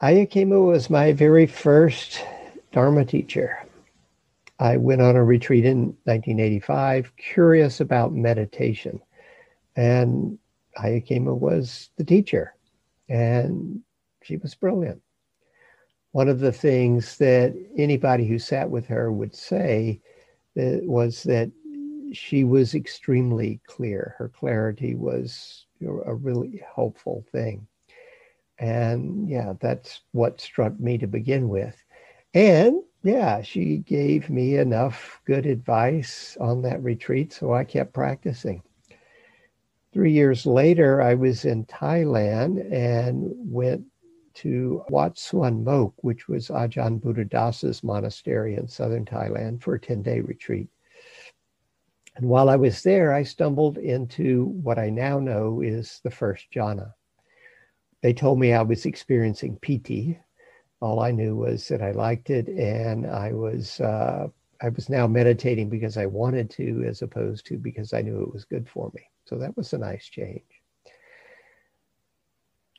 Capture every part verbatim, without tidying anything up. Ayya Khema was my very first Dharma teacher. I went on a retreat in nineteen eighty-five, curious about meditation. And Ayya Khema was the teacher, and she was brilliant. One of the things that anybody who sat with her would say was that she was extremely clear. Her clarity was a really helpful thing. And yeah, that's what struck me to begin with. And yeah, she gave me enough good advice on that retreat, so I kept practicing. Three years later, I was in Thailand and went to Wat Suan Mok, which was Ajahn Buddhadasa's monastery in southern Thailand, for a ten-day retreat. And while I was there, I stumbled into what I now know is the first jhana. They told me I was experiencing P T. All I knew was that I liked it, and I was uh, I was now meditating because I wanted to, as opposed to because I knew it was good for me. So that was a nice change.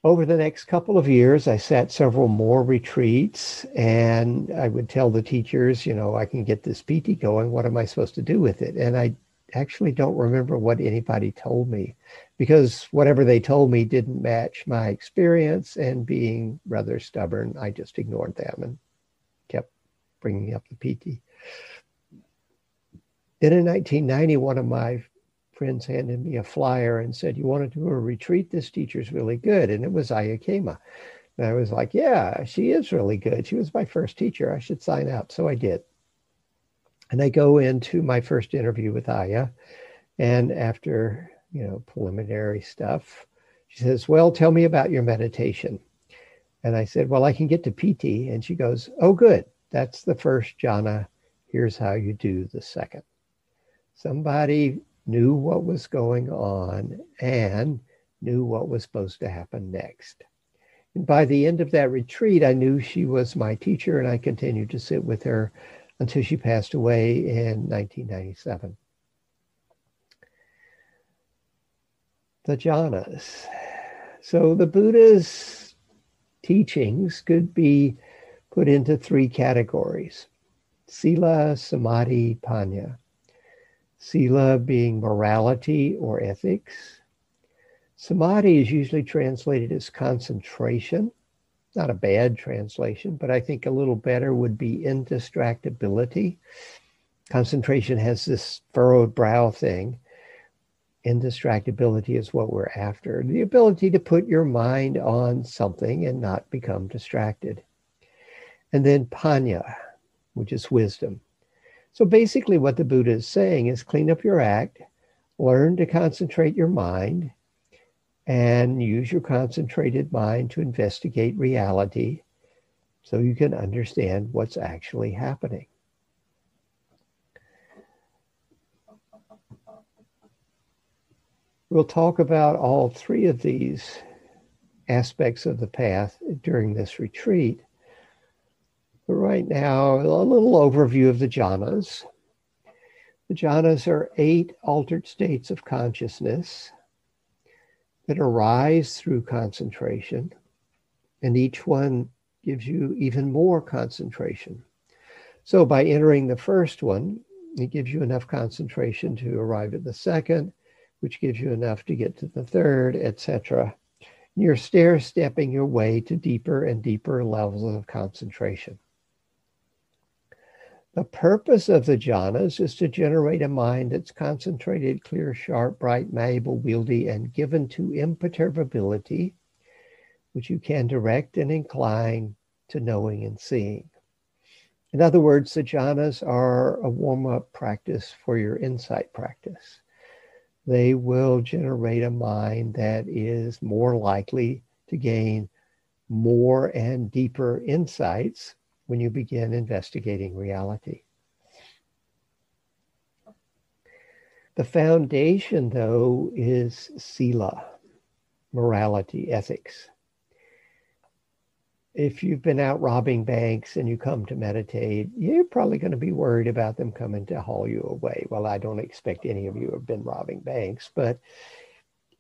Over the next couple of years, I sat several more retreats, and I would tell the teachers, you know, I can get this P T going. What am I supposed to do with it? And I actually don't remember what anybody told me, because whatever they told me didn't match my experience, and being rather stubborn, I just ignored them and kept bringing up the P T. Then in nineteen ninety, one of my friends handed me a flyer and said, you want to do a retreat? This teacher's really good. And it was Ayya Khema. And I was like, yeah, she is really good. She was my first teacher. I should sign up. So I did. And I go into my first interview with Ayya. And after, you know, preliminary stuff, she says, well, tell me about your meditation. And I said, well, I can get to P T. And she goes, oh, good. That's the first jhana. Here's how you do the second. Somebody knew what was going on and knew what was supposed to happen next. And by the end of that retreat, I knew she was my teacher, and I continued to sit with her until she passed away in nineteen ninety-seven. The jhanas. So the Buddha's teachings could be put into three categories: sila, samadhi, panya. Sila being morality or ethics. Samadhi is usually translated as concentration. Not a bad translation, but I think a little better would be indistractability. Concentration has this furrowed brow thing. Indistractability is what we're after. The ability to put your mind on something and not become distracted. And then panya, which is wisdom. So basically what the Buddha is saying is clean up your act, learn to concentrate your mind, and use your concentrated mind to investigate reality so you can understand what's actually happening. We'll talk about all three of these aspects of the path during this retreat. But right now, a little overview of the jhanas. The jhanas are eight altered states of consciousness that arise through concentration, and each one gives you even more concentration. So by entering the first one, it gives you enough concentration to arrive at the second, which gives you enough to get to the third, et cetera. You're stair-stepping your way to deeper and deeper levels of concentration. The purpose of the jhanas is to generate a mind that's concentrated, clear, sharp, bright, malleable, wieldy, and given to imperturbability, which you can direct and incline to knowing and seeing. In other words, the jhanas are a warm-up practice for your insight practice. They will generate a mind that is more likely to gain more and deeper insights when you begin investigating reality. The foundation, though, is sila, morality, ethics. If you've been out robbing banks and you come to meditate, you're probably going to be worried about them coming to haul you away. Well, I don't expect any of you have been robbing banks, but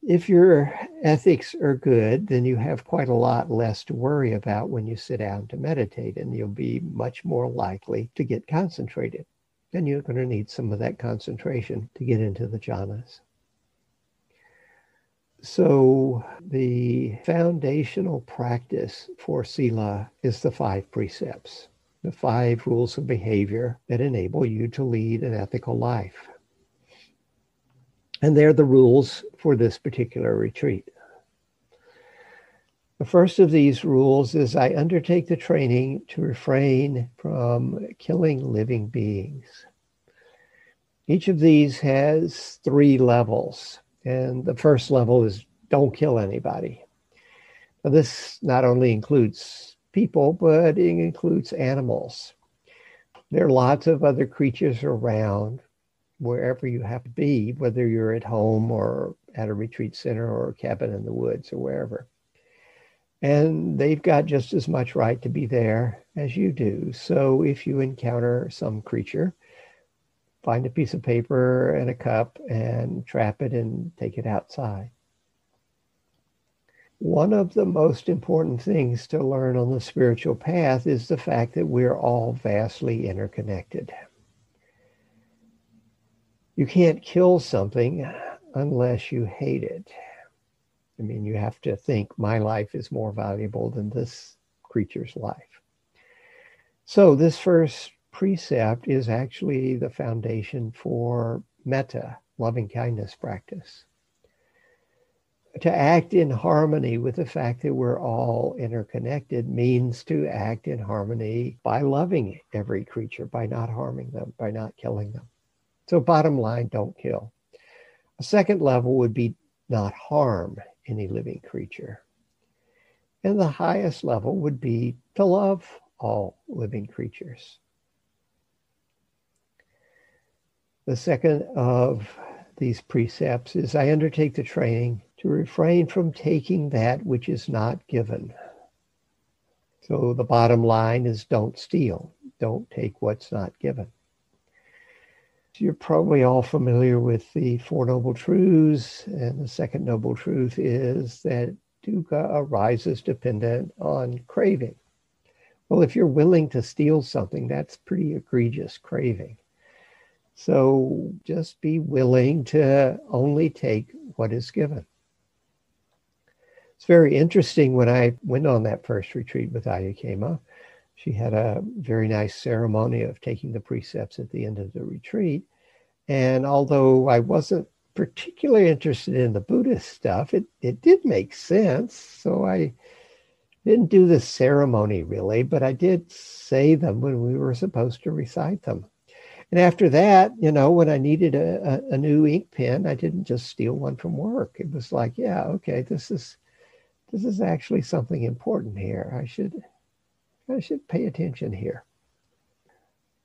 if your ethics are good, then you have quite a lot less to worry about when you sit down to meditate, and you'll be much more likely to get concentrated. And you're going to need some of that concentration to get into the jhanas. So the foundational practice for sila is the five precepts, the five rules of behavior that enable you to lead an ethical life. And they're the rules for this particular retreat. The first of these rules is, I undertake the training to refrain from killing living beings. Each of these has three levels. And the first level is, don't kill anybody. Now, this not only includes people, but it includes animals. There are lots of other creatures around wherever you have to be, whether you're at home or at a retreat center or a cabin in the woods or wherever. And they've got just as much right to be there as you do. So if you encounter some creature, find a piece of paper and a cup and trap it and take it outside. One of the most important things to learn on the spiritual path is the fact that we're all vastly interconnected. You can't kill something unless you hate it. I mean, you have to think, my life is more valuable than this creature's life. So this first precept is actually the foundation for metta, loving kindness practice. To act in harmony with the fact that we're all interconnected means to act in harmony by loving every creature, by not harming them, by not killing them. So bottom line, don't kill. A second level would be not harm any living creature. And the highest level would be to love all living creatures. The second of these precepts is, I undertake the training to refrain from taking that which is not given. So the bottom line is, don't steal. Don't take what's not given. You're probably all familiar with the Four Noble Truths, and the second noble truth is that dukkha arises dependent on craving. Well, if you're willing to steal something, that's pretty egregious craving. So just be willing to only take what is given. It's very interesting, when I went on that first retreat with Ayya Khema, she had a very nice ceremony of taking the precepts at the end of the retreat. And although I wasn't particularly interested in the Buddhist stuff, it, it did make sense. So I didn't do the ceremony really, but I did say them when we were supposed to recite them. And after that, you know, when I needed a, a, a new ink pen, I didn't just steal one from work. It was like, yeah, okay, this is this is actually something important here. I should I should pay attention here.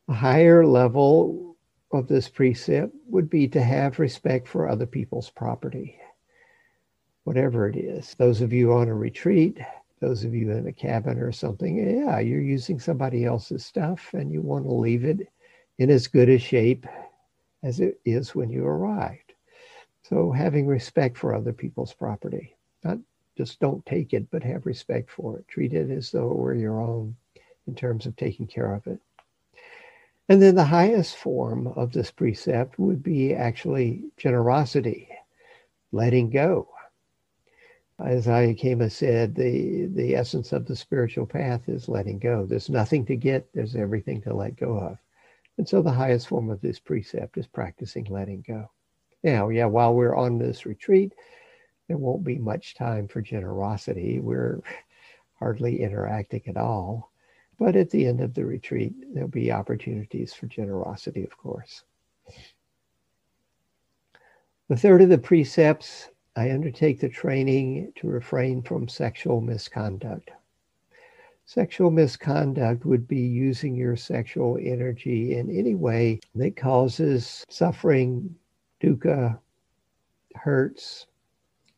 A higher level of this precept would be to have respect for other people's property, whatever it is. Those of you on a retreat, those of you in a cabin or something, yeah, you're using somebody else's stuff and you want to leave it in as good a shape as it is when you arrived. So having respect for other people's property. Not just don't take it, but have respect for it. Treat it as though it were your own in terms of taking care of it. And then the highest form of this precept would be actually generosity, letting go. As Ayya Khema said, the, the essence of the spiritual path is letting go. There's nothing to get, there's everything to let go of. And so the highest form of this precept is practicing letting go. Now, yeah, while we're on this retreat, there won't be much time for generosity. We're hardly interacting at all. But at the end of the retreat, there'll be opportunities for generosity, of course. The third of the precepts, I undertake the training to refrain from sexual misconduct. Sexual misconduct would be using your sexual energy in any way that causes suffering, dukkha, hurts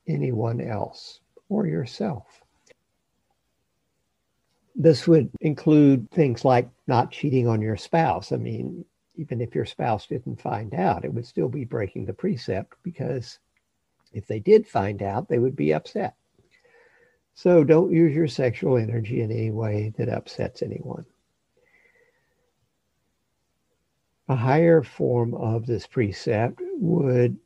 anyone else or yourself. This would include things like not cheating on your spouse. I mean, even if your spouse didn't find out, it would still be breaking the precept because If they did find out, they would be upset. So don't use your sexual energy in any way that upsets anyone. A higher form of this precept would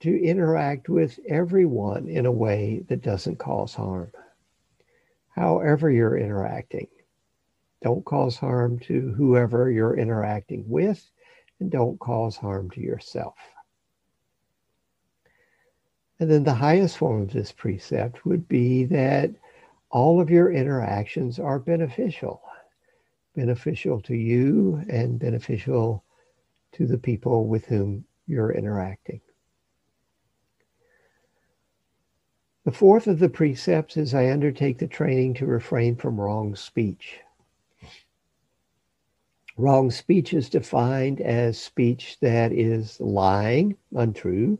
to interact with everyone in a way that doesn't cause harm. However you're interacting, don't cause harm to whoever you're interacting with, and don't cause harm to yourself. And then the highest form of this precept would be that all of your interactions are beneficial, beneficial to you and beneficial to the people with whom you're interacting. The fourth of the precepts is I undertake the training to refrain from wrong speech. Wrong speech is defined as speech that is lying, untrue,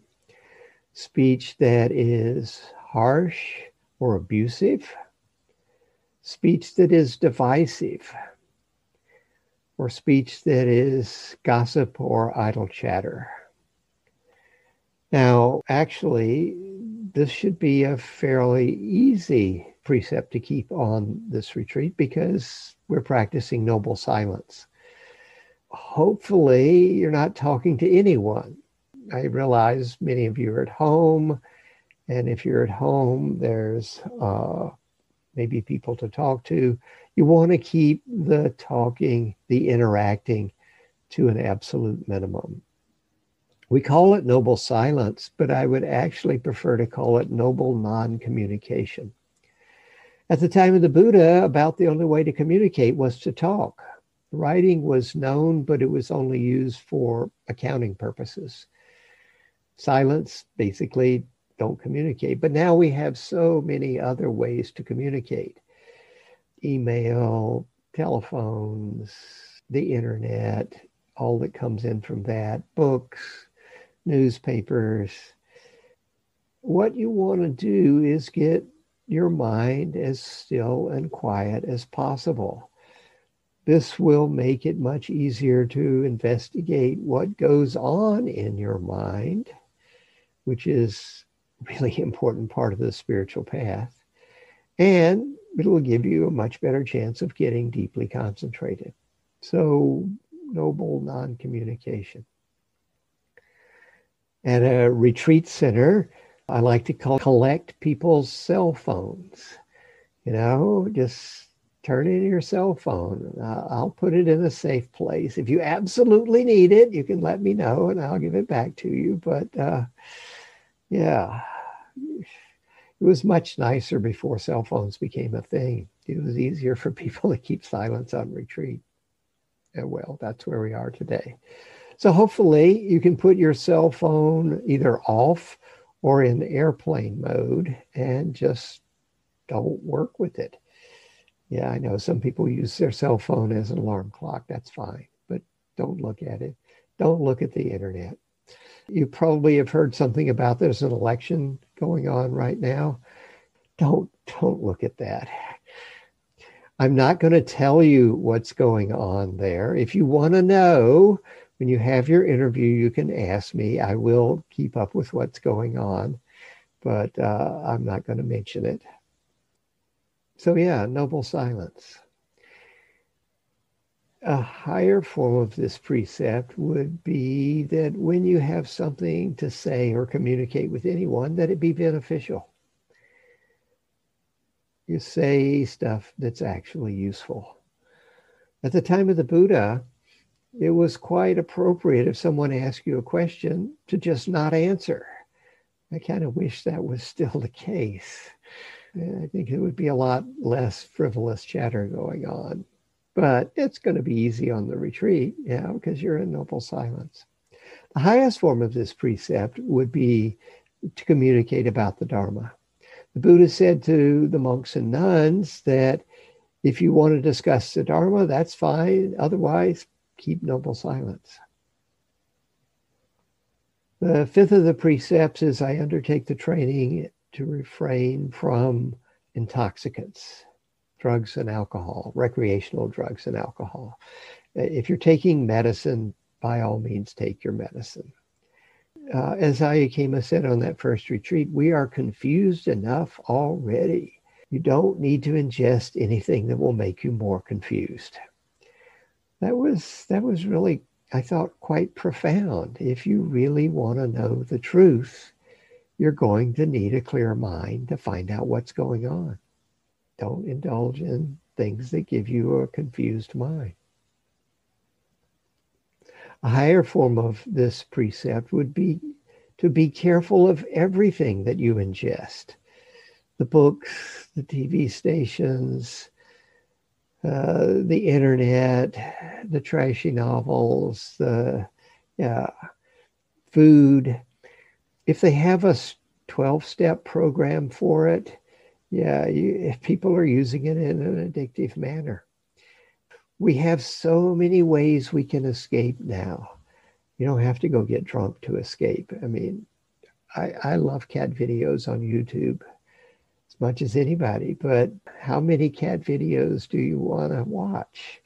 speech that is harsh or abusive, speech that is divisive, or speech that is gossip or idle chatter. Now, actually, this should be a fairly easy precept to keep on this retreat because we're practicing noble silence. Hopefully, you're not talking to anyone. I realize many of you are at home, and if you're at home, there's uh, maybe people to talk to. You want to keep the talking, the interacting to an absolute minimum. We call it noble silence, but I would actually prefer to call it noble non-communication. At the time of the Buddha, about the only way to communicate was to talk. Writing was known, but it was only used for accounting purposes. Silence, basically, don't communicate. But now we have so many other ways to communicate. Email, telephones, the internet, all that comes in from that, books, newspapers. What you want to do is get your mind as still and quiet as possible. This will make it much easier to investigate what goes on in your mind, which is a really important part of the spiritual path. And it will give you a much better chance of getting deeply concentrated. So, noble non-communication. At a retreat center, I like to call, collect people's cell phones. You know, just turn in your cell phone. Uh, I'll put it in a safe place. If you absolutely need it, you can let me know and I'll give it back to you. But uh, yeah, it was much nicer before cell phones became a thing. It was easier for people to keep silence on retreat. Well, that's where we are today. So hopefully you can put your cell phone either off or in airplane mode and just don't work with it. Yeah, I know some people use their cell phone as an alarm clock. That's fine, but don't look at it. Don't look at the internet. You probably have heard something about there's an election going on right now. Don't, don't look at that. I'm not going to tell you what's going on there. If you want to know, when you have your interview, you can ask me. I will keep up with what's going on, but uh, I'm not going to mention it. So yeah, noble silence. A higher form of this precept would be that when you have something to say or communicate with anyone, that it be beneficial. You say stuff that's actually useful. At the time of the Buddha, it was quite appropriate if someone asked you a question to just not answer. I kind of wish that was still the case. I think there would be a lot less frivolous chatter going on. But it's going to be easy on the retreat, you know, because you're in noble silence. The highest form of this precept would be to communicate about the Dharma. The Buddha said to the monks and nuns that if you want to discuss the Dharma, that's fine. Otherwise, keep noble silence. The fifth of the precepts is I undertake the training to refrain from intoxicants, drugs and alcohol, recreational drugs and alcohol. If you're taking medicine, by all means, take your medicine. uh, as Ayya Khema said on that first retreat, we are confused enough already. You don't need to ingest anything that will make you more confused. That was, that was really, I thought, quite profound. If you really want to know the truth, you're going to need a clear mind to find out what's going on. Don't indulge in things that give you a confused mind. A higher form of this precept would be to be careful of everything that you ingest. The books, the T V stations, uh, the internet, the trashy novels, the uh, food. If they have a twelve-step program for it, yeah, you, if people are using it in an addictive manner. We have so many ways we can escape now. You don't have to go get drunk to escape. I mean, I, I love cat videos on YouTube as much as anybody, but how many cat videos do you want to watch?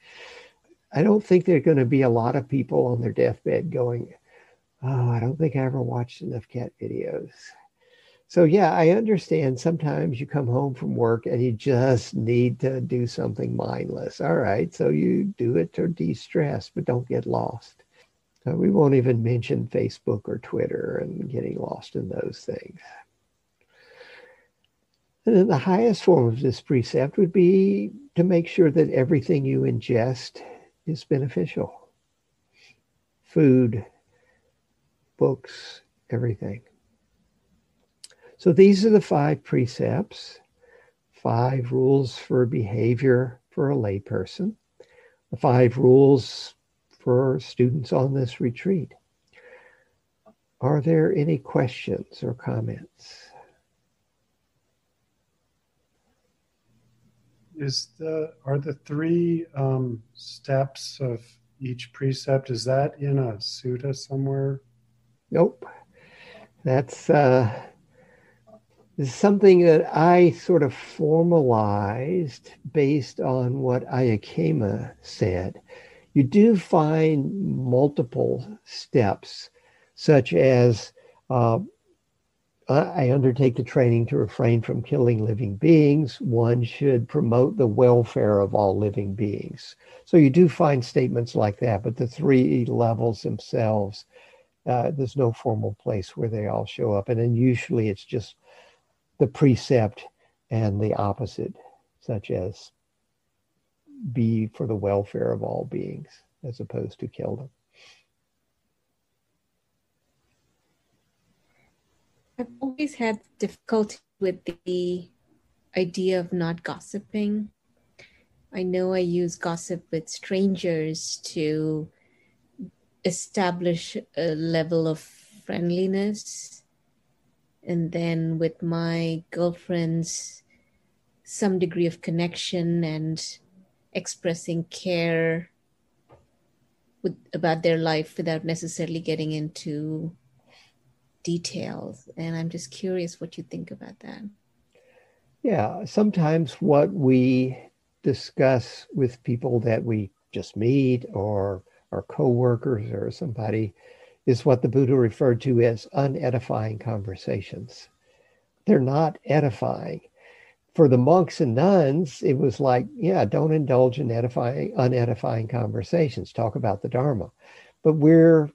I don't think there are going to be a lot of people on their deathbed going, oh, I don't think I ever watched enough cat videos. So yeah, I understand sometimes you come home from work and you just need to do something mindless. All right, so you do it to de-stress, but don't get lost. So we won't even mention Facebook or Twitter and getting lost in those things. And then the highest form of this precept would be to make sure that everything you ingest is beneficial. Food, books, everything. So these are the five precepts, five rules for behavior for a layperson, the five rules for students on this retreat. Are there any questions or comments? Is the, are the three um, steps of each precept, is that in a sutta somewhere? Nope. That's... Uh, Is something that I sort of formalized based on what Ayya Khema said. You do find multiple steps, such as uh, I undertake the training to refrain from killing living beings. One should promote the welfare of all living beings. So you do find statements like that, but the three levels themselves, uh, there's no formal place where they all show up. And then usually it's just the precept and the opposite, such as be for the welfare of all beings, as opposed to kill them. I've always had difficulty with the idea of not gossiping. I know I use gossip with strangers to establish a level of friendliness. And then with my girlfriends, some degree of connection and expressing care with, about their life without necessarily getting into details. And I'm just curious what you think about that. Yeah, sometimes what we discuss with people that we just meet or our coworkers or somebody is what the Buddha referred to as unedifying conversations. They're not edifying. For the monks and nuns, it was like, yeah, don't indulge in edifying, unedifying conversations. Talk about the Dharma. But we're,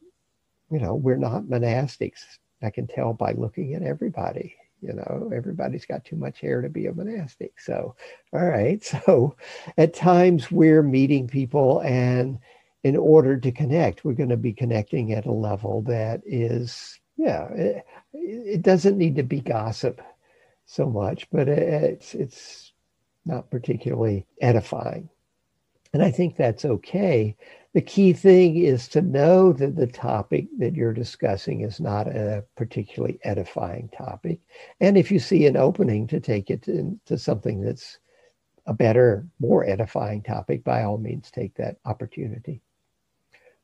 you know, we're not monastics. I can tell by looking at everybody. You know, everybody's got too much hair to be a monastic. So, all right. So at times we're meeting people and in order to connect, we're going to be connecting at a level that is, yeah, it, it doesn't need to be gossip so much, but it's it's not particularly edifying. And I think that's okay. The key thing is to know that the topic that you're discussing is not a particularly edifying topic. And if you see an opening to take it into something that's a better, more edifying topic, by all means, take that opportunity.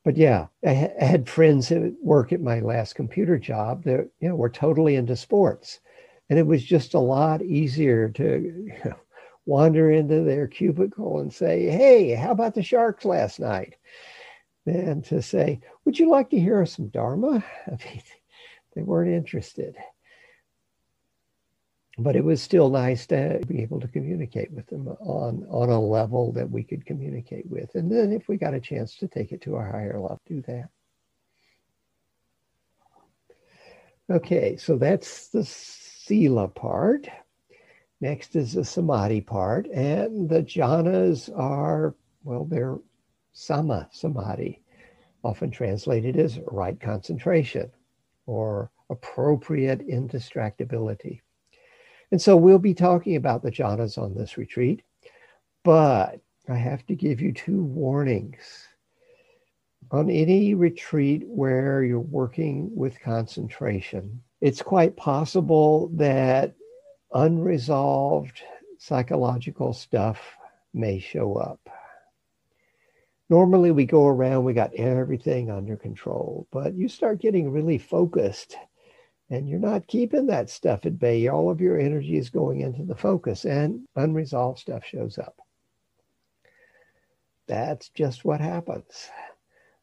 But yeah, I had friends at work at my last computer job that, you know, were totally into sports. And it was just a lot easier to, you know, wander into their cubicle and say, hey, how about the Sharks last night? Than to say, would you like to hear some Dharma? I mean, They weren't interested. But it was still nice to be able to communicate with them on, on a level that we could communicate with. And then if we got a chance to take it to a higher level, do that. Okay, so that's the sila part. Next is the samadhi part. And the jhanas are, well, they're samma samadhi, often translated as right concentration or appropriate indistractability. And so we'll be talking about the jhanas on this retreat, but I have to give you two warnings. On any retreat where you're working with concentration, it's quite possible that unresolved psychological stuff may show up. Normally we go around, we got everything under control, but you start getting really focused and you're not keeping that stuff at bay. All of your energy is going into the focus and unresolved stuff shows up. That's just what happens.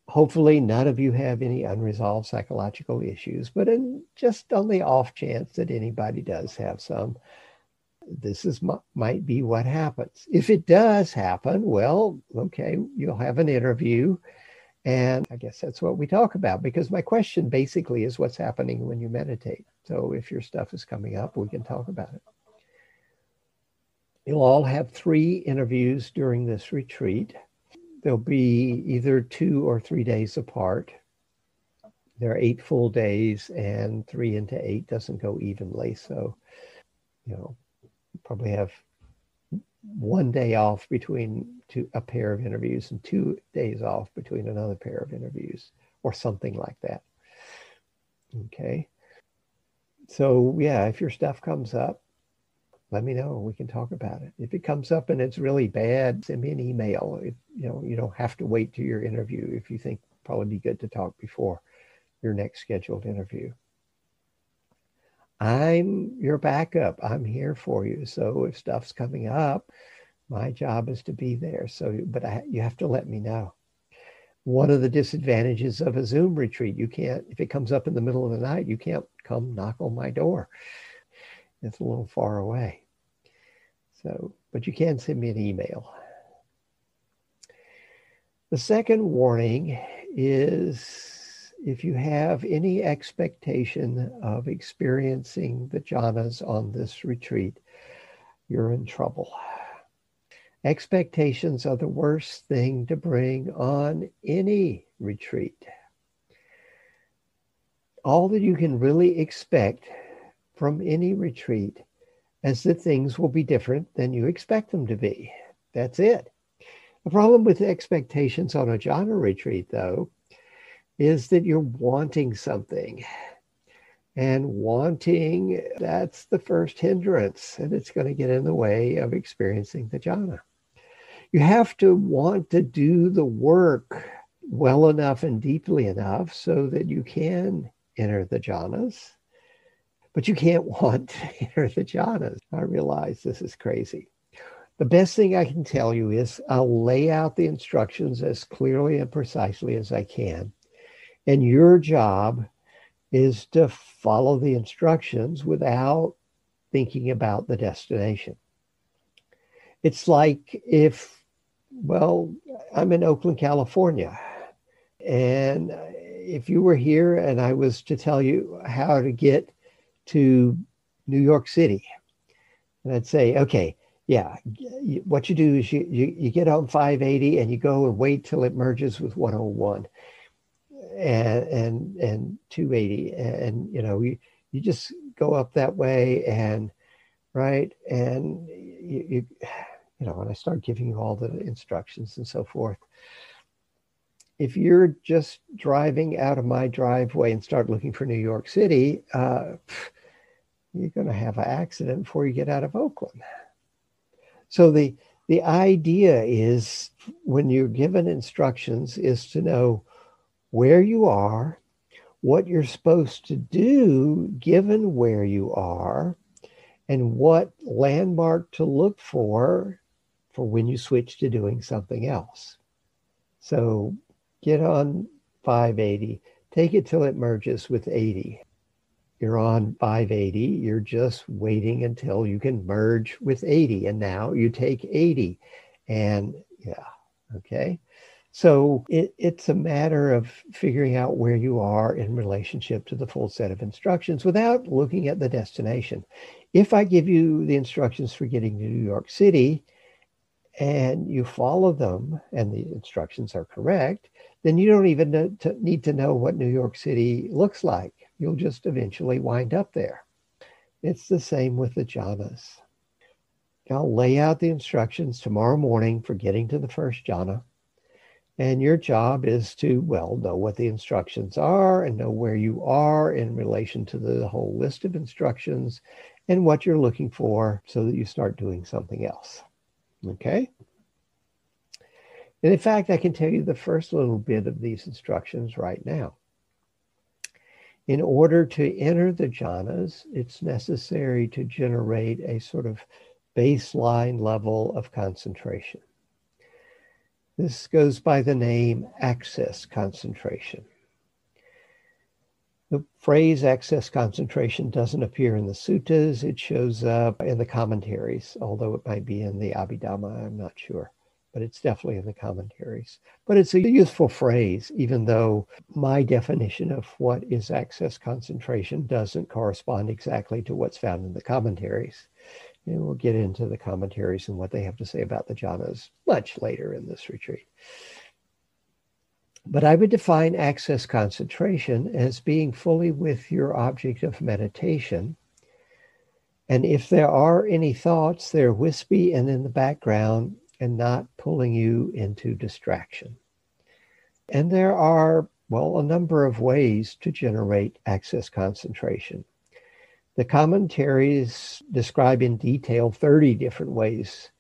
Hopefully none of you have any unresolved psychological issues, but in just on the off chance that anybody does have some, this is might be what happens. If it does happen, well, okay, you'll have an interview. And I guess that's what we talk about, because my question basically is what's happening when you meditate. So if your stuff is coming up, we can talk about it. You'll all have three interviews during this retreat. They'll be either two or three days apart. There are eight full days, and three into eight doesn't go evenly. So, you know, you probably have one day off between two, a pair of interviews and two days off between another pair of interviews or something like that. Okay. So yeah, if your stuff comes up, let me know. We can talk about it. If it comes up and it's really bad, send me an email. If, you know, you don't have to wait to your interview if you think probably be good to talk before your next scheduled interview. I'm your backup. I'm here for you. So if stuff's coming up, my job is to be there. So, but I, you have to let me know. One of the disadvantages of a Zoom retreat, you can't, if it comes up in the middle of the night, you can't come knock on my door. It's a little far away. So, but you can send me an email. The second warning is, if you have any expectation of experiencing the jhanas on this retreat, you're in trouble. Expectations are the worst thing to bring on any retreat. All that you can really expect from any retreat is that things will be different than you expect them to be. That's it. The problem with expectations on a jhana retreat, though, is that you're wanting something. And wanting, that's the first hindrance, and it's going to get in the way of experiencing the jhana. You have to want to do the work well enough and deeply enough so that you can enter the jhanas, but you can't want to enter the jhanas. I realize this is crazy. The best thing I can tell you is I'll lay out the instructions as clearly and precisely as I can. And your job is to follow the instructions without thinking about the destination. It's like if, well, I'm in Oakland, California. And if you were here and I was to tell you how to get to New York City, and I'd say, okay, yeah, what you do is you, you, you get on five eighty and you go and wait till it merges with one oh one. And, and and two eighty, and you know you, you just go up that way, and right, and you, you you know and I start giving you all the instructions and so forth. If you're just driving out of my driveway and start looking for New York City, uh, you're going to have an accident before you get out of Oakland. So the the idea is, when you're given instructions, is to know where you are, what you're supposed to do given where you are, and what landmark to look for for when you switch to doing something else. So get on five eighty, take it till it merges with eighty. You're on five eighty, you're just waiting until you can merge with eighty, and now you take eighty. And yeah, okay. So it, it's a matter of figuring out where you are in relationship to the full set of instructions without looking at the destination. If I give you the instructions for getting to New York City and you follow them and the instructions are correct, then you don't even need to know what New York City looks like. You'll just eventually wind up there. It's the same with the jhanas. I'll lay out the instructions tomorrow morning for getting to the first jhana. And your job is to, well, know what the instructions are and know where you are in relation to the whole list of instructions and what you're looking for so that you start doing something else. Okay? And in fact, I can tell you the first little bit of these instructions right now. In order to enter the jhanas, it's necessary to generate a sort of baseline level of concentration. This goes by the name access concentration. The phrase access concentration doesn't appear in the suttas. It shows up in the commentaries, although it might be in the Abhidhamma, I'm not sure. But it's definitely in the commentaries. But it's a useful phrase, even though my definition of what is access concentration doesn't correspond exactly to what's found in the commentaries. And we'll get into the commentaries and what they have to say about the jhanas much later in this retreat. But I would define access concentration as being fully with your object of meditation. And if there are any thoughts, they're wispy and in the background, and not pulling you into distraction. And there are, well, a number of ways to generate access concentration. The commentaries describe in detail thirty different ways,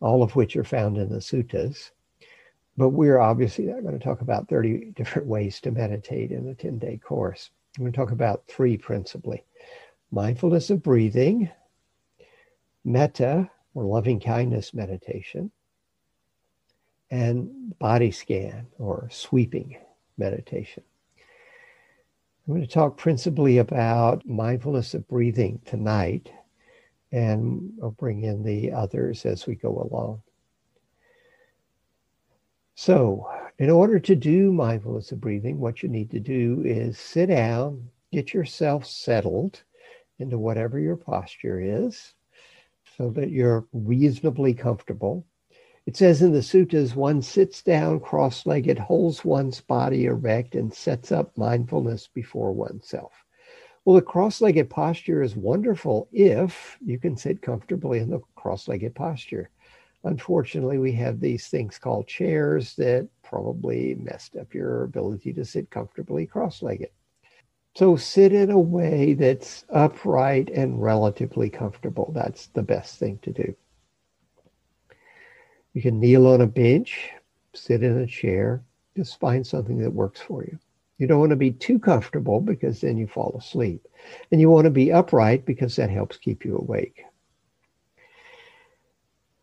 all of which are found in the suttas. But we're obviously not going to talk about thirty different ways to meditate in a ten-day course. We're going to talk about three principally. Mindfulness of breathing, metta, or loving kindness meditation, and body scan or sweeping meditation. I'm going to talk principally about mindfulness of breathing tonight, and I'll bring in the others as we go along. So, in order to do mindfulness of breathing, what you need to do is sit down, get yourself settled into whatever your posture is, so that you're reasonably comfortable. It says in the suttas, one sits down cross-legged, holds one's body erect, and sets up mindfulness before oneself. Well, the cross-legged posture is wonderful if you can sit comfortably in the cross-legged posture. Unfortunately, we have these things called chairs that probably messed up your ability to sit comfortably cross-legged. So sit in a way that's upright and relatively comfortable. That's the best thing to do. You can kneel on a bench, sit in a chair, just find something that works for you. You don't want to be too comfortable because then you fall asleep. And you want to be upright because that helps keep you awake.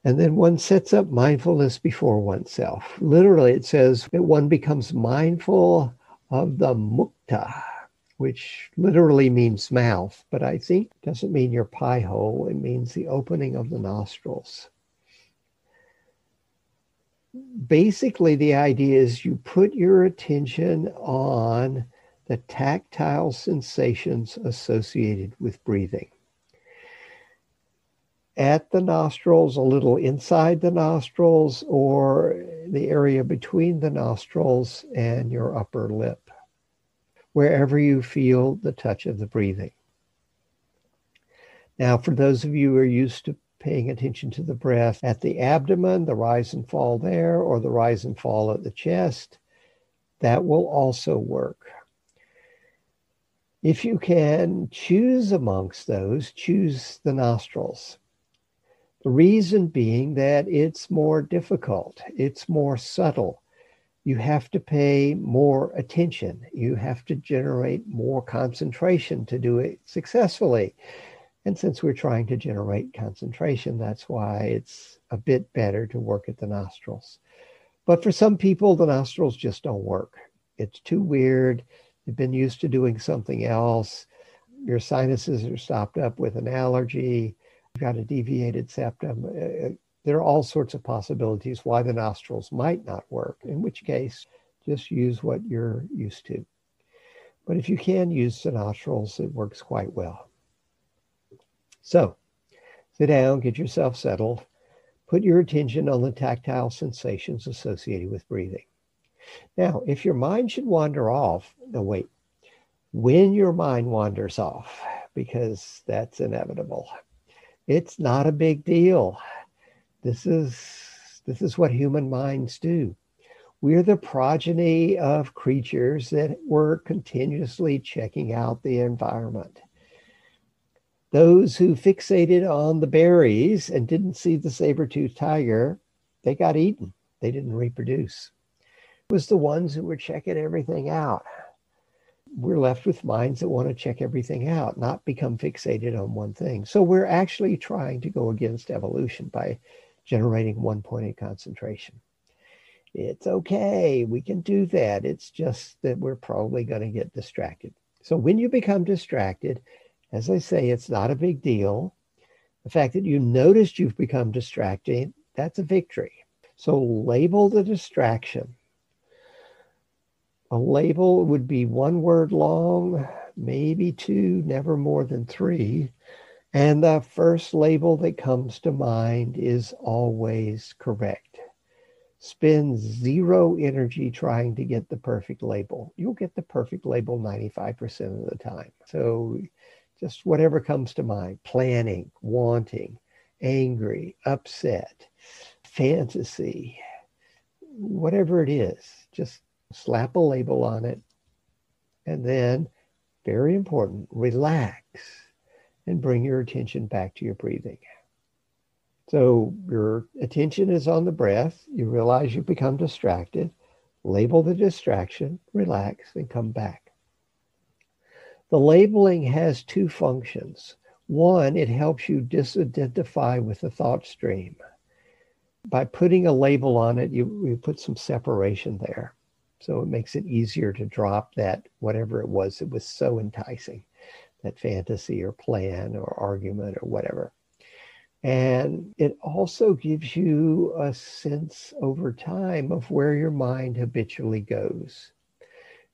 And then one sets up mindfulness before oneself. Literally, it says that one becomes mindful of the mukta, which literally means mouth, but I think doesn't mean your pie hole. It means the opening of the nostrils. Basically, the idea is you put your attention on the tactile sensations associated with breathing. At the nostrils, a little inside the nostrils, or the area between the nostrils and your upper lip, wherever you feel the touch of the breathing. Now, for those of you who are used to paying attention to the breath at the abdomen, the rise and fall there, or the rise and fall at the chest, that will also work. If you can choose amongst those, choose the nostrils. The reason being that it's more difficult, it's more subtle. You have to pay more attention. You have to generate more concentration to do it successfully. And since we're trying to generate concentration, that's why it's a bit better to work at the nostrils. But for some people, the nostrils just don't work. It's too weird. They've been used to doing something else. your sinuses are stopped up with an allergy, you've got a deviated septum. Uh, there are all sorts of possibilities why the nostrils might not work, in which case, just use what you're used to. But if you can use the nostrils, it works quite well. So, sit down, get yourself settled, put your attention on the tactile sensations associated with breathing. Now, if your mind should wander off, no wait, when your mind wanders off, because that's inevitable, it's not a big deal. This is, this is what human minds do. We're the progeny of creatures that were continuously checking out the environment. Those who fixated on the berries and didn't see the saber-toothed tiger, they got eaten. They didn't reproduce. It was the ones who were checking everything out. We're left with minds that want to check everything out, not become fixated on one thing. So we're actually trying to go against evolution by generating one-pointed concentration. It's okay, we can do that. It's just that we're probably going to get distracted. So when you become distracted, as I say, it's not a big deal. The fact that you noticed you've become distracted, that's a victory. So label the distraction. A label would be one word long, maybe two, never more than three. And the first label that comes to mind is always correct. Spend zero energy trying to get the perfect label. You'll get the perfect label ninety-five percent of the time. So just whatever comes to mind, planning, wanting, angry, upset, fantasy, whatever it is, just slap a label on it. And then, very important, relax and bring your attention back to your breathing. So your attention is on the breath. You realize you become distracted. Label the distraction, relax, and come back. The labeling has two functions. One, it helps you disidentify with the thought stream. By putting a label on it, you, you put some separation there. So it makes it easier to drop that, whatever it was that was so enticing, that fantasy or plan or argument or whatever. And it also gives you a sense over time of where your mind habitually goes.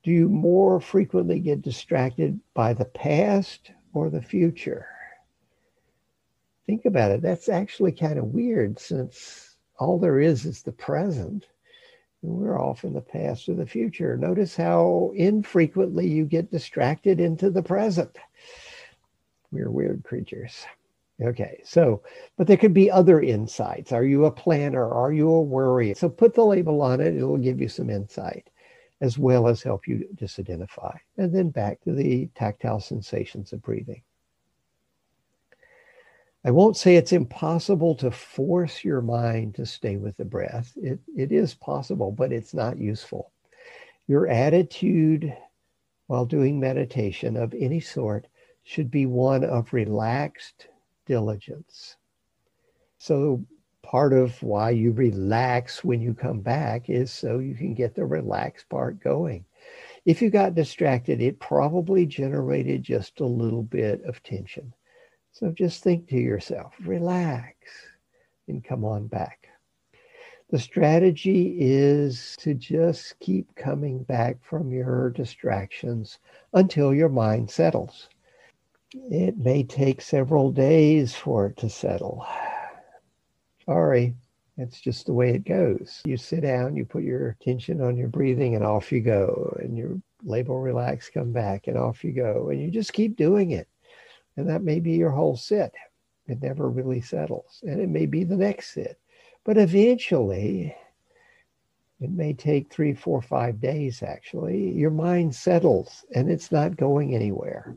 Do you more frequently get distracted by the past or the future? Think about it. That's actually kind of weird, since all there is is the present. And we're off in the past or the future. Notice how infrequently you get distracted into the present. We're weird creatures. Okay, so, but there could be other insights. Are you a planner? Are you a worrier? So put the label on it. It'll give you some insight, as well as help you disidentify. And then back to the tactile sensations of breathing. I won't say it's impossible to force your mind to stay with the breath. It, it is possible, but it's not useful. Your attitude while doing meditation of any sort should be one of relaxed diligence. So part of why you relax when you come back is so you can get the relaxed part going. If you got distracted, it probably generated just a little bit of tension. So just think to yourself, relax, and come on back. The strategy is to just keep coming back from your distractions until your mind settles. It may take several days for it to settle. Sorry, that's just the way it goes. You sit down, you put your attention on your breathing, and off you go. And your label, relax, come back, and off you go. And you just keep doing it. And that may be your whole sit. It never really settles. And it may be the next sit. But eventually, it may take three, four, five days, actually. Your mind settles, and it's not going anywhere.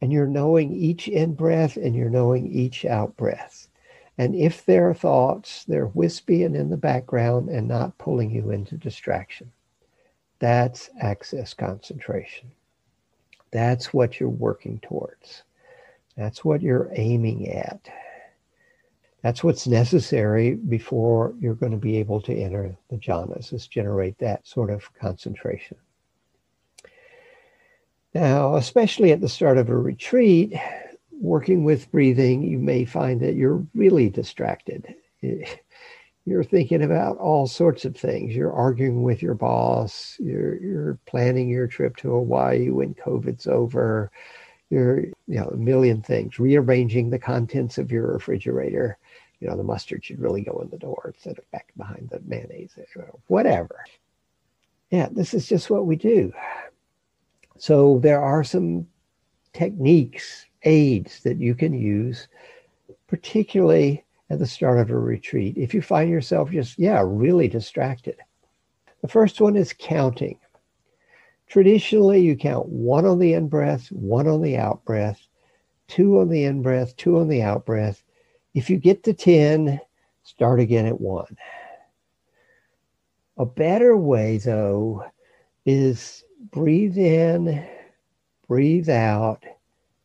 And you're knowing each in-breath, and you're knowing each out-breath. And if there are thoughts, they're wispy and in the background and not pulling you into distraction. That's access concentration. That's what you're working towards. That's what you're aiming at. That's what's necessary before you're going to be able to enter the jhanas, is generate that sort of concentration. Now, especially at the start of a retreat, working with breathing, you may find that you're really distracted. You're thinking about all sorts of things. You're arguing with your boss. You're, you're planning your trip to Hawaii when COVID's over. You're, you know, a million things. Rearranging the contents of your refrigerator. You know, the mustard should really go in the door instead of back behind the mayonnaise, whatever. Yeah, this is just what we do. So there are some techniques, aids that you can use, particularly at the start of a retreat, if you find yourself just, yeah, really distracted. The first one is counting. Traditionally, you count one on the in-breath, one on the out-breath, two on the in-breath, two on the out-breath. If you get to ten, start again at one. A better way, though, is breathe in, breathe out,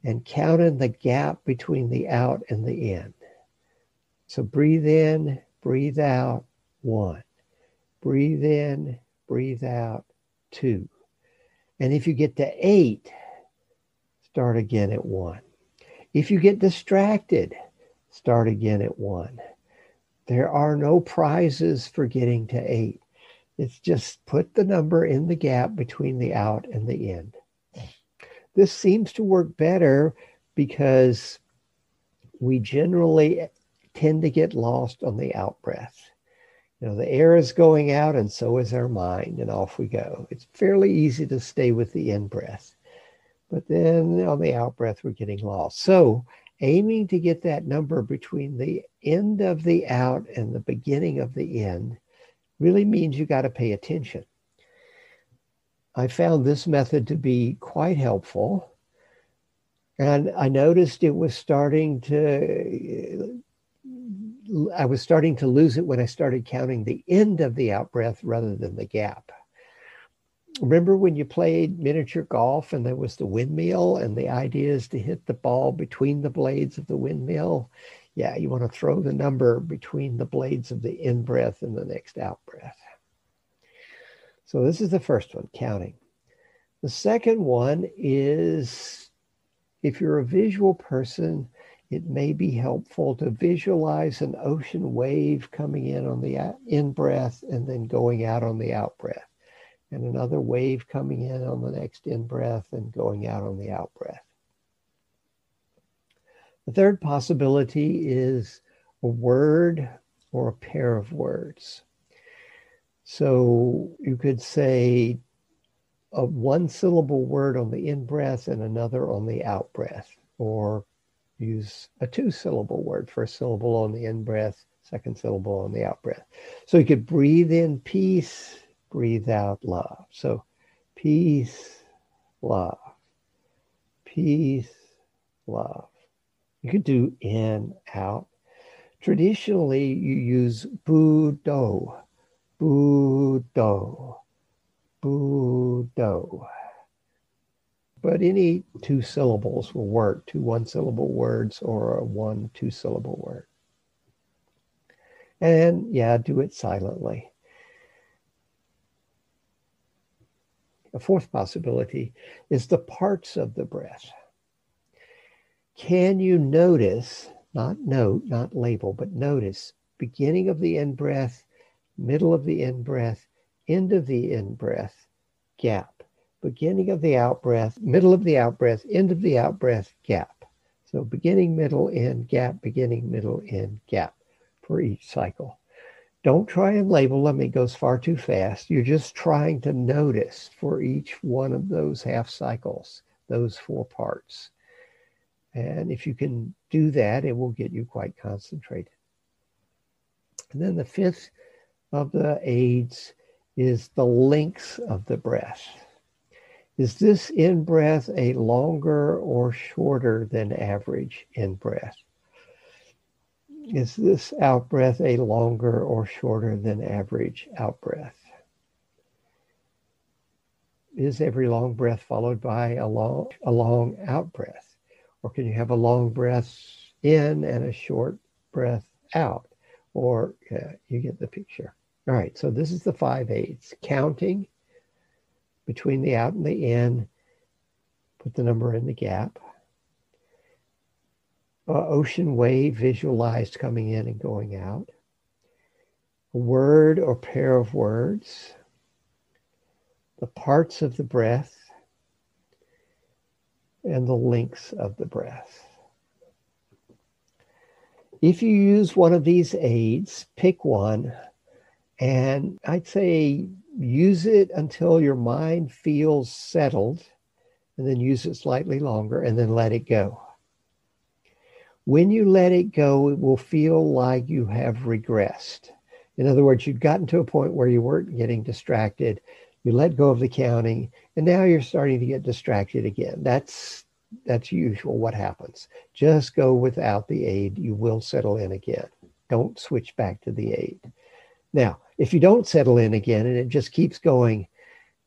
and count in the gap between the out and the in. So breathe in, breathe out, one. Breathe in, breathe out, two. And if you get to eight, start again at one. If you get distracted, start again at one. There are no prizes for getting to eight. It's just put the number in the gap between the out and the in. This seems to work better because we generally tend to get lost on the out breath. You know, the air is going out and so is our mind, and off we go. It's fairly easy to stay with the in breath, but then on the out breath, we're getting lost. So aiming to get that number between the end of the out and the beginning of the in really means you got to pay attention. I found this method to be quite helpful. And I noticed it was starting to, I was starting to lose it when I started counting the end of the out breath rather than the gap. Remember when you played miniature golf and there was the windmill and the idea is to hit the ball between the blades of the windmill? Yeah, you want to throw the number between the blades of the in-breath and the next out-breath. So this is the first one, counting. The second one is, if you're a visual person, it may be helpful to visualize an ocean wave coming in on the in-breath and then going out on the out-breath, and another wave coming in on the next in-breath and going out on the out-breath. The third possibility is a word or a pair of words. So you could say a one-syllable word on the in-breath and another on the out-breath, or use a two-syllable word, first syllable on the in-breath, second syllable on the out-breath. So you could breathe in peace, breathe out love. So peace, love, peace, love. You could do in, out. Traditionally, you use buddho, buddho, buddho. But any two syllables will work, two one-syllable words or a one two-syllable word. And yeah, do it silently. A fourth possibility is the parts of the breath. Can you notice, not note, not label, but notice beginning of the in-breath, middle of the in-breath, end of the in-breath, gap, beginning of the out-breath, middle of the out-breath, end of the out-breath, gap. So beginning, middle, end, gap, beginning, middle, end, gap for each cycle. Don't try and label them. It goes far too fast. You're just trying to notice for each one of those half cycles, those four parts. And if you can do that, it will get you quite concentrated. And then the fifth of the aids is the lengths of the breath. Is this in-breath a longer or shorter than average in-breath? Is this out-breath a longer or shorter than average out-breath? Is every long breath followed by a long, a long out-breath? Or can you have a long breath in and a short breath out? Or yeah, you get the picture. All right, so this is the five aids. Counting between the out and the in, Put the number in the gap. Uh, ocean wave visualized coming in and going out. A word or pair of words. The parts of the breath. And the lengths of the breath. If you use one of these aids, pick one, and I'd say use it until your mind feels settled, and then use it slightly longer, and then let it go. When you let it go, it will feel like you have regressed. In other words, you've gotten to a point where you weren't getting distracted. You let go of the counting, and now you're starting to get distracted again. That's that's usual what happens. Just go without the aid. You will settle in again. Don't switch back to the aid. Now, if you don't settle in again and it just keeps going,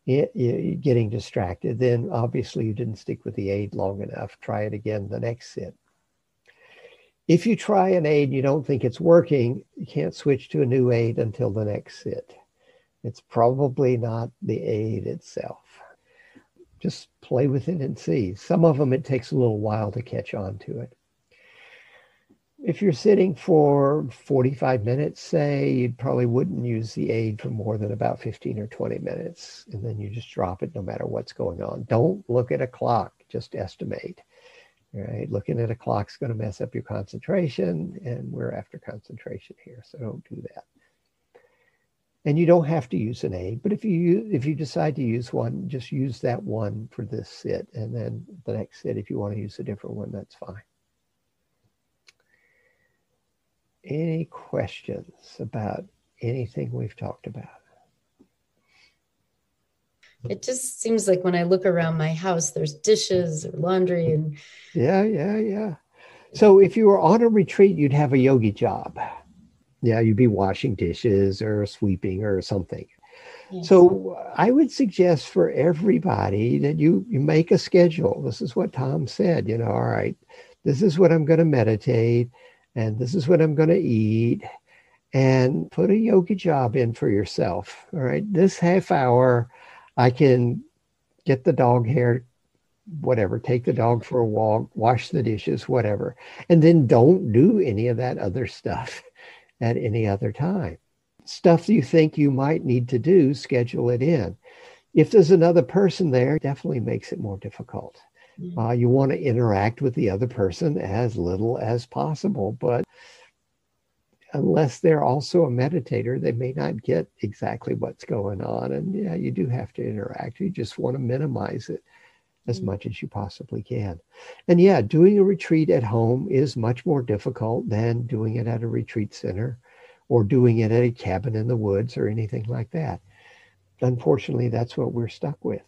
it, it, getting distracted, then obviously you didn't stick with the aid long enough. Try it again the next sit. If you try an aid and you don't think it's working, you can't switch to a new aid until the next sit. It's probably not the aid itself. Just play with it and see. Some of them, it takes a little while to catch on to it. If you're sitting for forty-five minutes, say, you probably wouldn't use the aid for more than about fifteen or twenty minutes. And then you just drop it no matter what's going on. Don't look at a clock, just estimate. Right? Looking at a clock is going to mess up your concentration, and we're after concentration here, so don't do that. And you don't have to use an aid, but if you if you decide to use one, just use that one for this sit, and then the next sit, if you want to use a different one, that's fine. Any questions about anything we've talked about? It just seems like when I look around my house, there's dishes or laundry and yeah, yeah, yeah. So if you were on a retreat, you'd have a yogi job. Yeah, you'd be washing dishes or sweeping or something. Yes. So I would suggest for everybody that you, you make a schedule. This is what Tom said, you know, all right, this is what I'm going to meditate, and this is what I'm going to eat, and put a yoga job in for yourself. All right, this half hour, I can get the dog hair, whatever, take the dog for a walk, wash the dishes, whatever, and then don't do any of that other stuff at any other time. Stuff you think you might need to do, schedule it in. If there's another person there, it definitely makes it more difficult. Mm-hmm. Uh, you want to interact with the other person as little as possible, but unless they're also a meditator, they may not get exactly what's going on. And yeah, you do have to interact. You just want to minimize it as much as you possibly can. And yeah, doing a retreat at home is much more difficult than doing it at a retreat center or doing it at a cabin in the woods or anything like that. Unfortunately, that's what we're stuck with.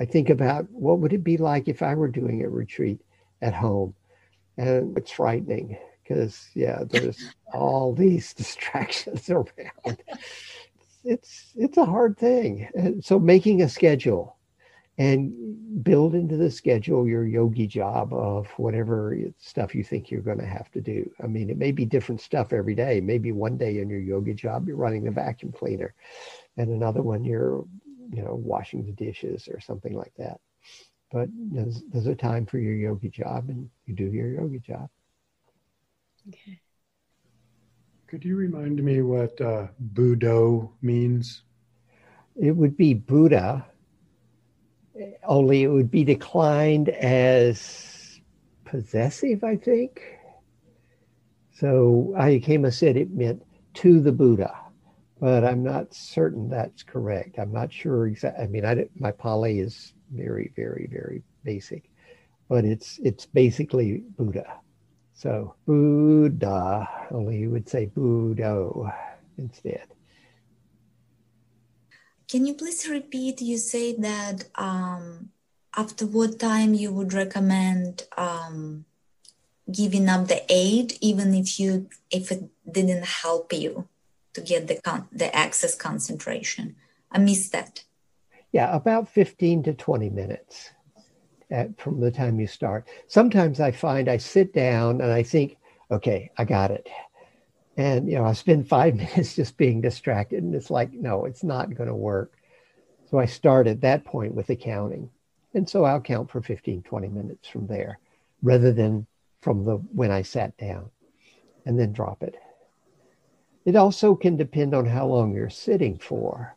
I think about what would it be like if I were doing a retreat at home? And it's frightening because yeah, there's all these distractions around. It's, it's a hard thing. And so making a schedule, and build into the schedule your yogi job of whatever stuff you think you're going to have to do. I mean, it may be different stuff every day. Maybe one day in your yogi job, you're running the vacuum cleaner, and another one you're, you know, washing the dishes or something like that. But there's, there's a time for your yogi job, and you do your yogi job. Okay. Could you remind me what uh, buddho means? It would be Buddha. Only it would be declined as possessive, I think. So Ayya Khema said it meant to the Buddha, but I'm not certain that's correct. I'm not sure exactly. I mean, I my Pali is very, very, very basic, but it's it's basically Buddha. So Buddha, only you would say Buddho instead. Can you please repeat, you say that um, after what time you would recommend um, giving up the aid, even if you if it didn't help you to get the, con- the access concentration? I missed that. Yeah, about fifteen to twenty minutes at, from the time you start. Sometimes I find I sit down and I think, okay, I got it. And, you know, I spend five minutes just being distracted, and it's like, no, it's not going to work. So I start at that point with the counting. And so I'll count for fifteen, twenty minutes from there, rather than from the when I sat down, and then drop it. It also can depend on how long you're sitting for.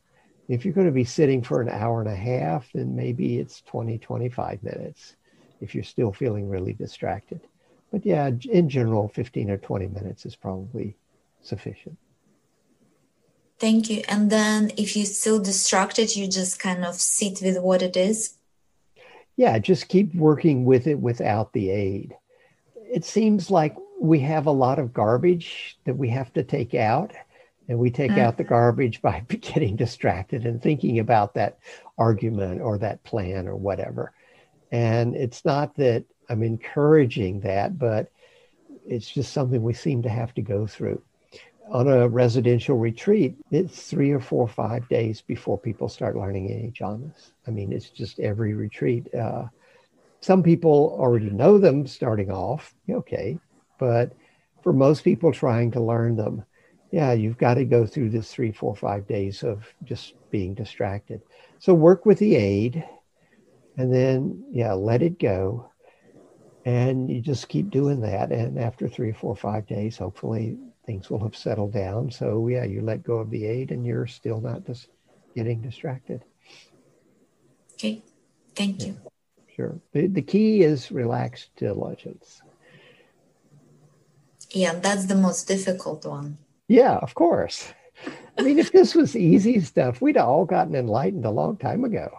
If you're going to be sitting for an hour and a half, then maybe it's twenty, twenty-five minutes if you're still feeling really distracted. But yeah, in general, fifteen or twenty minutes is probably sufficient. Thank you. And then if you're still distracted, you just kind of sit with what it is? Yeah, just keep working with it without the aid. It seems like we have a lot of garbage that we have to take out, and we take mm-hmm. out the garbage by getting distracted and thinking about that argument or that plan or whatever. And it's not that I'm encouraging that, but it's just something we seem to have to go through. On a residential retreat, it's three or four or five days before people start learning any jhanas. I mean, it's just every retreat. Uh, some people already know them starting off, okay. But for most people trying to learn them, yeah, you've got to go through this three, four, five days of just being distracted. So work with the aid, and then, yeah, let it go. And you just keep doing that. And after three or four or five days, hopefully, things will have settled down. So yeah, you let go of the aid and you're still not just getting distracted. Okay, thank you. Yeah, sure. The, the key is relaxed diligence. Yeah, that's the most difficult one. Yeah, of course. I mean, if this was easy stuff, we'd all gotten enlightened a long time ago.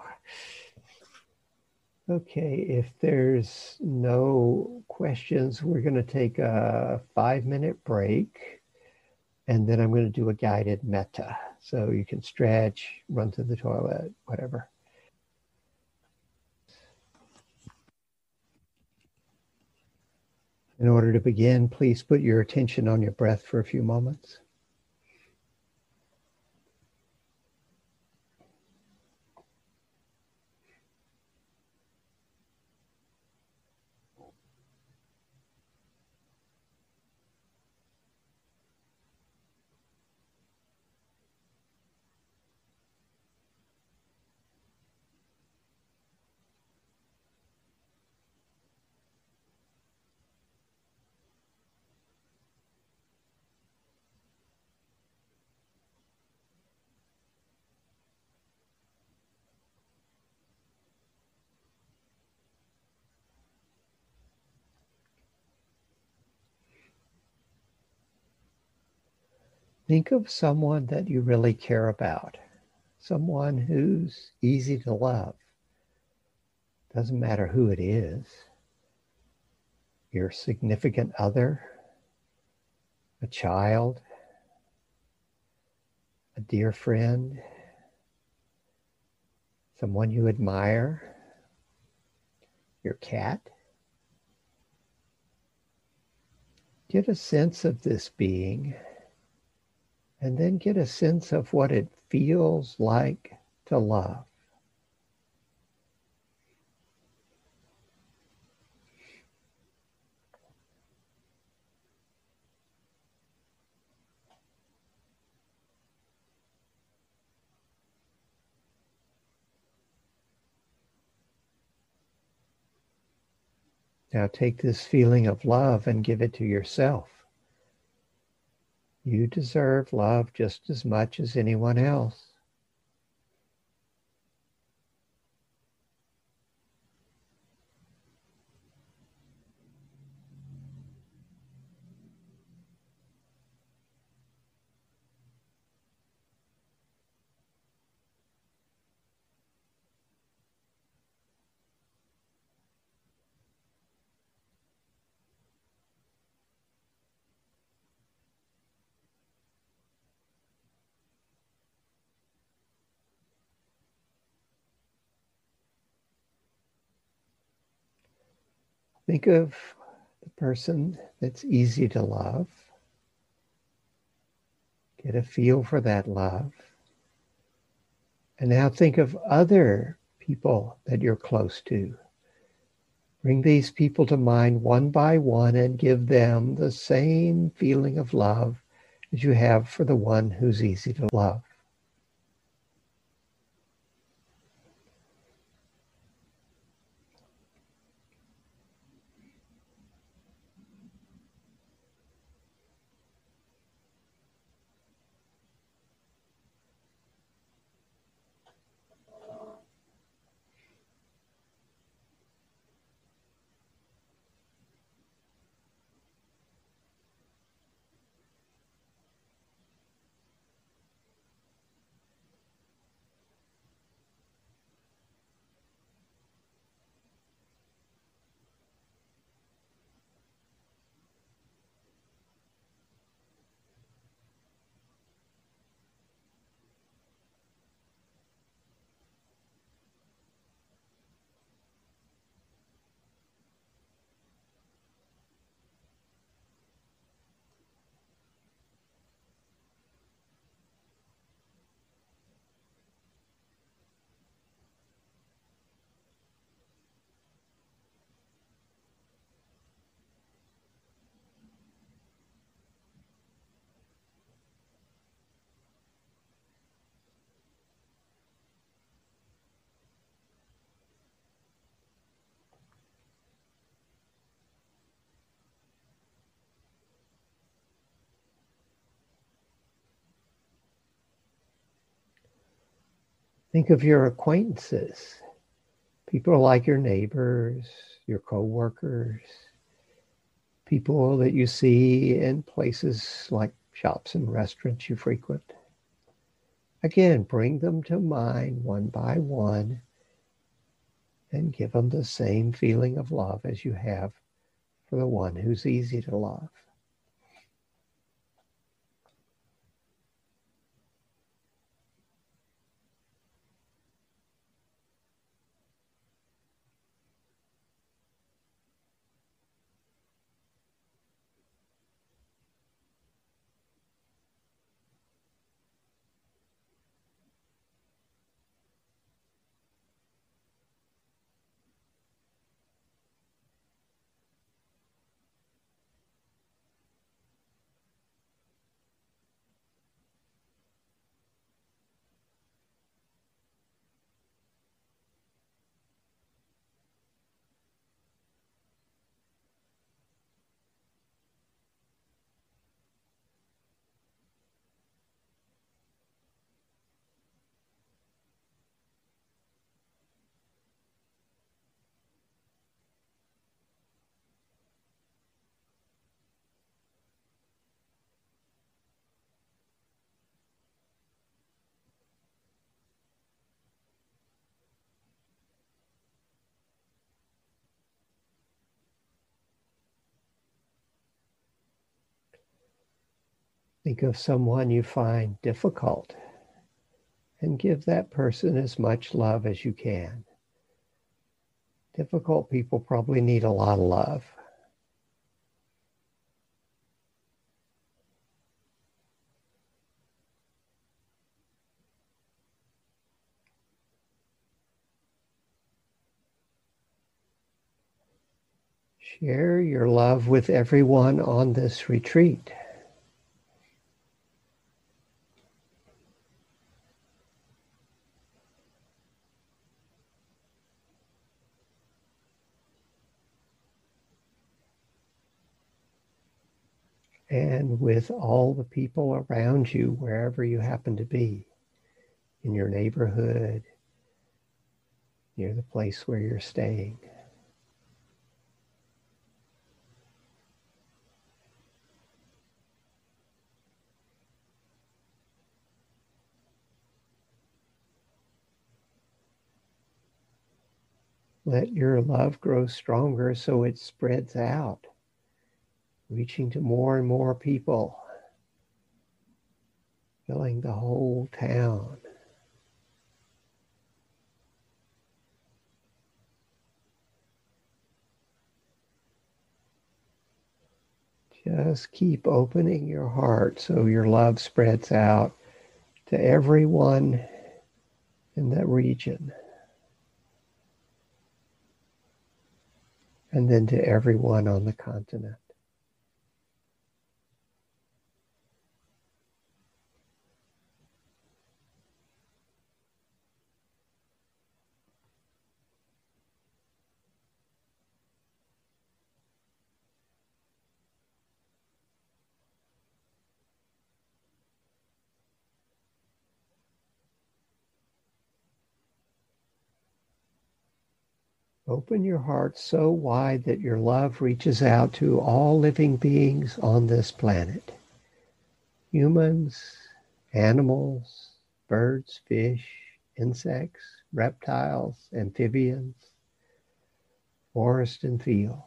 Okay, if there's no questions, we're going to take a five-minute break, and then I'm going to do a guided metta. So you can stretch, run to the toilet, whatever. In order to begin, please put your attention on your breath for a few moments. Think of someone that you really care about, someone who's easy to love. Doesn't matter who it is, your significant other, a child, a dear friend, someone you admire, your cat. Get a sense of this being. And then get a sense of what it feels like to love. Now take this feeling of love and give it to yourself. You deserve love just as much as anyone else. Think of the person that's easy to love. Get a feel for that love. And now think of other people that you're close to. Bring these people to mind one by one and give them the same feeling of love as you have for the one who's easy to love. Think of your acquaintances, people like your neighbors, your co-workers, people that you see in places like shops and restaurants you frequent. Again, bring them to mind one by one and give them the same feeling of love as you have for the one who's easy to love. Think of someone you find difficult and give that person as much love as you can. Difficult people probably need a lot of love. Share your love with everyone on this retreat. And with all the people around you, wherever you happen to be, in your neighborhood, near the place where you're staying. Let your love grow stronger so it spreads out, reaching to more and more people, filling the whole town. Just keep opening your heart so your love spreads out to everyone in that region, and then to everyone on the continent. Open your heart so wide that your love reaches out to all living beings on this planet. Humans, animals, birds, fish, insects, reptiles, amphibians, forest and fields.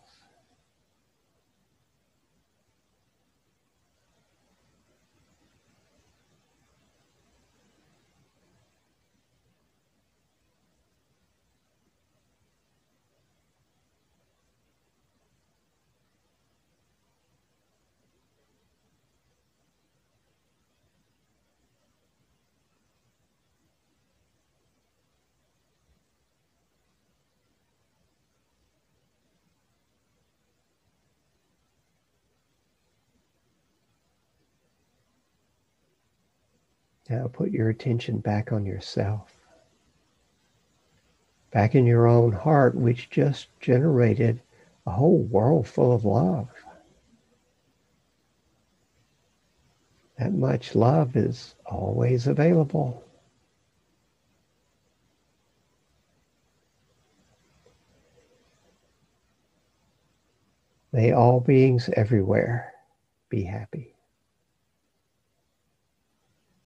Now put your attention back on yourself, back in your own heart, which just generated a whole world full of love. That much love is always available. May all beings everywhere be happy.